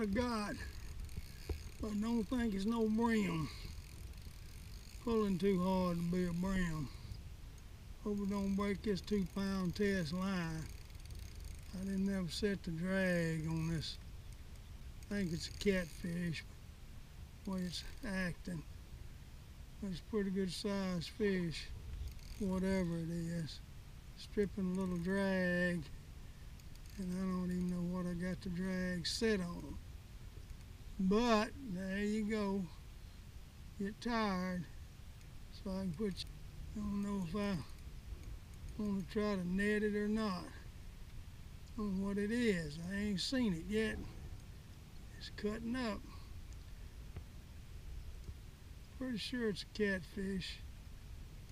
Lord of God, but don't think it's no brim. Pulling too hard to be a brim. Hope we don't break this 2 pound test line. I didn't ever set the drag on this. I think it's a catfish, the way it's acting. But it's a pretty good sized fish, whatever it is. Stripping a little drag, and I don't even know what I got the drag set on. But there you go. Get tired, so I can put you. I don't know if I want to try to net it or not. I don't know what it is. I ain't seen it yet. It's cutting up. Pretty sure it's a catfish,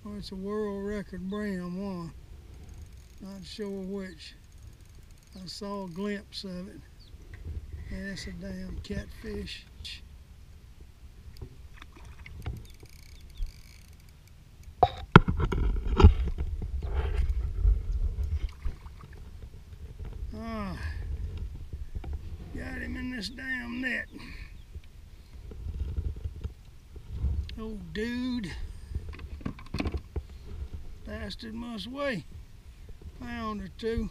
or it's a world record brim one. Not sure which. I saw a glimpse of it. And that's a damn catfish. Ah, got him in this damn net. Old dude. Bastard must weigh a pound or two.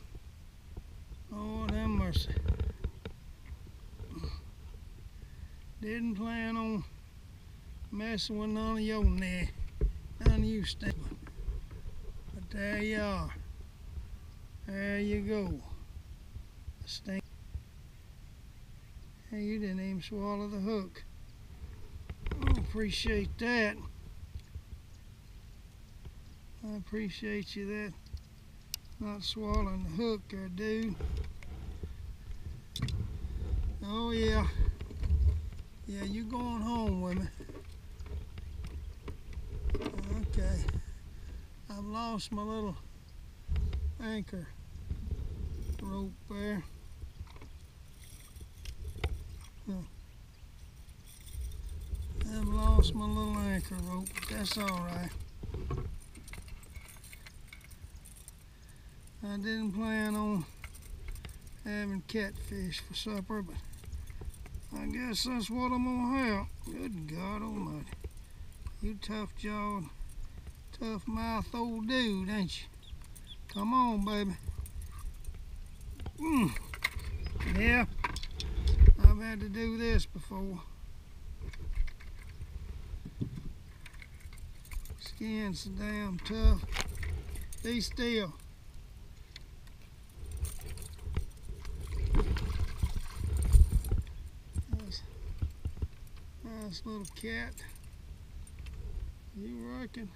Lord have mercy. Didn't plan on messing with none of your net. None of you stink. But there you are. There you go. Stink. Hey, you didn't even swallow the hook. I appreciate that. I appreciate you that. Not swallowing the hook there, dude. Oh yeah. Yeah, you going home with me. Okay. I've lost my little anchor rope there. I've lost my little anchor rope, but that's alright. I didn't plan on having catfish for supper, but I guess that's what I'm gonna have. Good God Almighty. You tough-jawed, tough-mouthed old dude, ain't you? Come on, baby. Yeah, I've had to do this before. Skin's so damn tough. Be still. Nice little cat. You reckon?